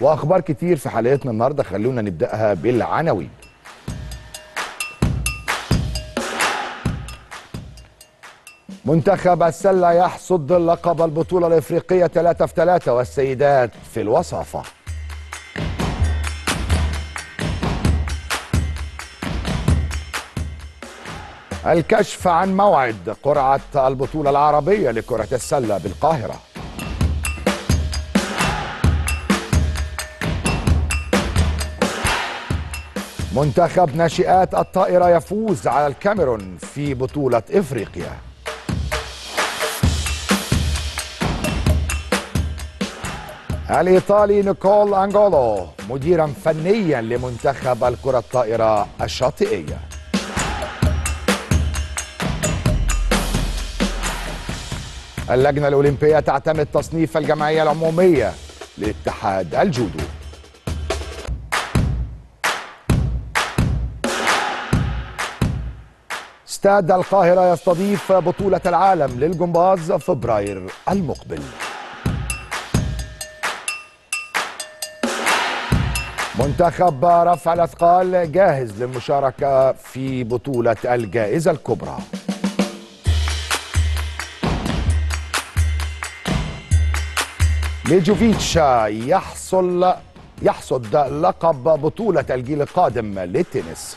واخبار كتير في حلقتنا النهارده، خلونا نبداها بالعناوين. منتخب السله يحصد لقب البطوله الافريقيه 3 في 3 والسيدات في الوصافه. الكشف عن موعد قرعه البطوله العربيه لكره السله بالقاهره. منتخب ناشئات الطائرة يفوز على الكاميرون في بطولة إفريقيا. الإيطالي نيكول أنجولو مديرا فنيا لمنتخب الكرة الطائرة الشاطئية. اللجنة الأولمبية تعتمد تصنيف الجمعية العمومية لاتحاد الجودو. استاد القاهرة يستضيف بطولة العالم للجمباز فبراير المقبل. منتخب رفع الأثقال جاهز للمشاركة في بطولة الجائزة الكبرى. ميدفيتش يحصد لقب بطولة الجيل القادم للتنس.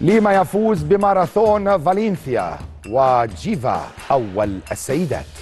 ليما يفوز بماراثون فالينسيا وجيفا أول السيدات.